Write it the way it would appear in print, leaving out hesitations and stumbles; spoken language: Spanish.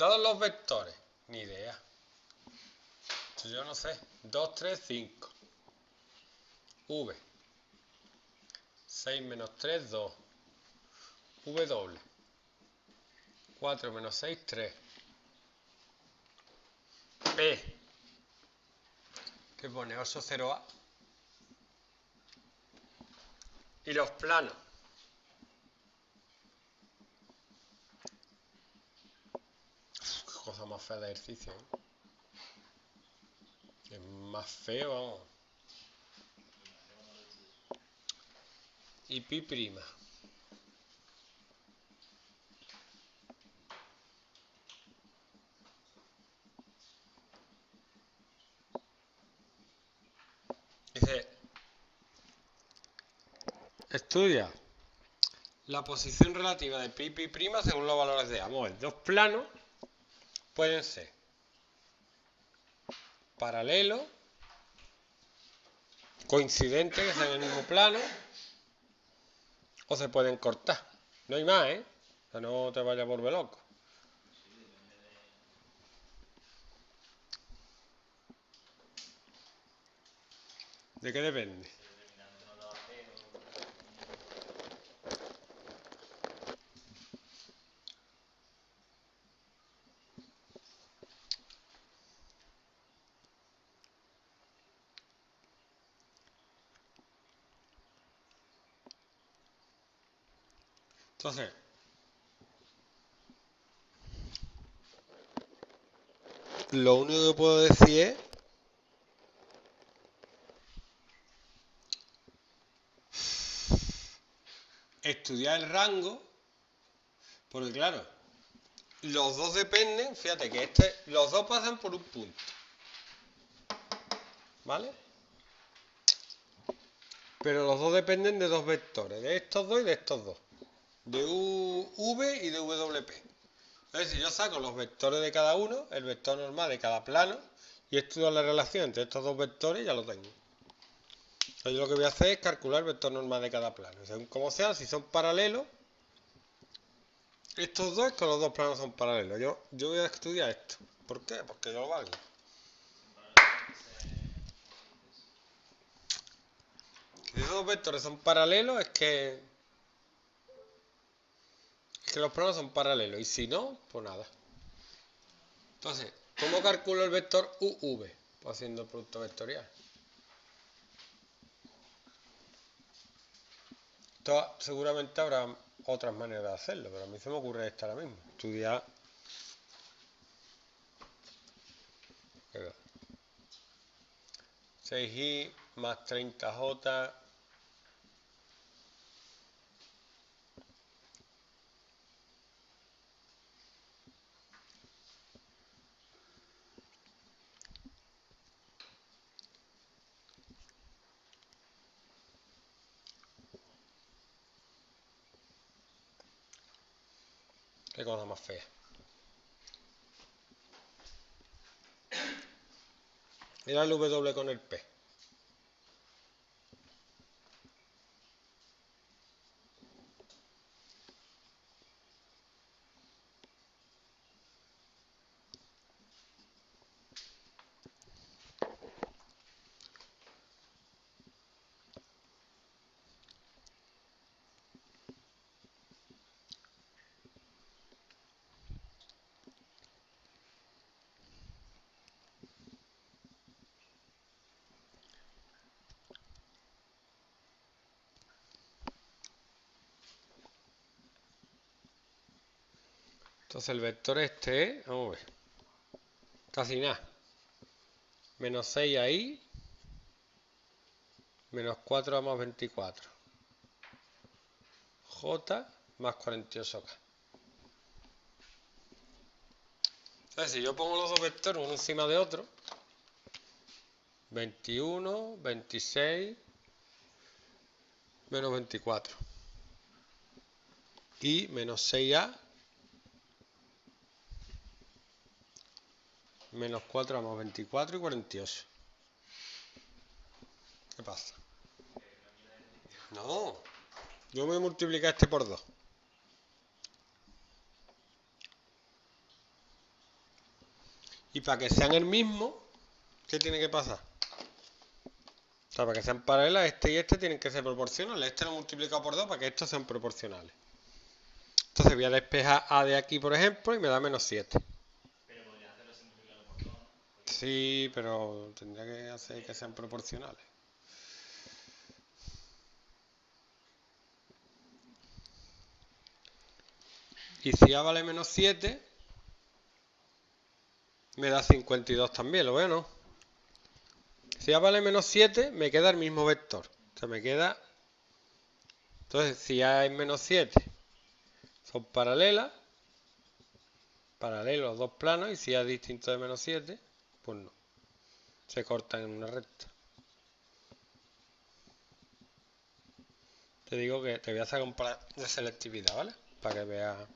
Dados los vectores, ni idea. Yo no sé. 2, 3, 5. V. 6 menos 3, 2. V doble. 4 menos 6, 3. P. Que pone oso 0A. Y los planos. Cosa más fea de ejercicio, ¿eh? Es más feo, vamos. Y pi prima. Dice, estudia la posición relativa de pi y pi prima según los valores de ambos. Dos planos pueden ser paralelos, coincidentes, que sean en el mismo plano, o se pueden cortar. No hay más, ¿eh? O sea, no te vayas a volver loco. ¿De qué depende? Entonces, lo único que puedo decir es estudiar el rango, porque claro, los dos dependen, fíjate que los dos pasan por un punto, ¿vale? Pero los dos dependen de dos vectores, de estos dos y de estos dos, de V y de WP. Entonces, si yo saco los vectores de cada uno, el vector normal de cada plano, y estudio la relación entre estos dos vectores, ya lo tengo. Entonces, yo lo que voy a hacer es calcular el vector normal de cada plano. Según como sea, si son paralelos, estos dos, con los dos planos son paralelos. Yo voy a estudiar esto. ¿Por qué? Porque yo lo valgo. Si esos dos vectores son paralelos, es que los planos son paralelos. Y si no, pues nada. Entonces, ¿cómo calculo el vector UV? Pues haciendo el producto vectorial. Seguramente habrá otras maneras de hacerlo, pero a mí se me ocurre esta ahora mismo. Estudiar. Perdón. 6i más 30j . Qué cosa más fea. Era el W con el P. Entonces el vector este es, vamos a ver, casi nada, menos 6 ahí, menos 4 más 24, j más 48k. Entonces si yo pongo los dos vectores uno encima de otro, 21, 26, menos 24 y menos 6a, menos 4 más 24 y 48. ¿Qué pasa? No. Yo voy a multiplicar este por 2. Y para que sean el mismo, ¿qué tiene que pasar? O sea, para que sean paralelas, este y este tienen que ser proporcionales. Este lo multiplico por 2 para que estos sean proporcionales. Entonces voy a despejar A de aquí, por ejemplo, y me da menos 7. Pero podrías hacerlo simplificado por 2, ¿no? Sí, pero tendría que hacer que sean proporcionales. Y si A vale menos 7, me da 52 también, ¿lo ven, no? Si A vale menos 7, me queda el mismo vector. O sea, me queda... Entonces, si A es menos 7, son paralelas, paralelos dos planos, y si A es distinto de menos 7, pues no. Se cortan en una recta. Te digo que te voy a sacar un par de selectividad, ¿vale? Para que veas...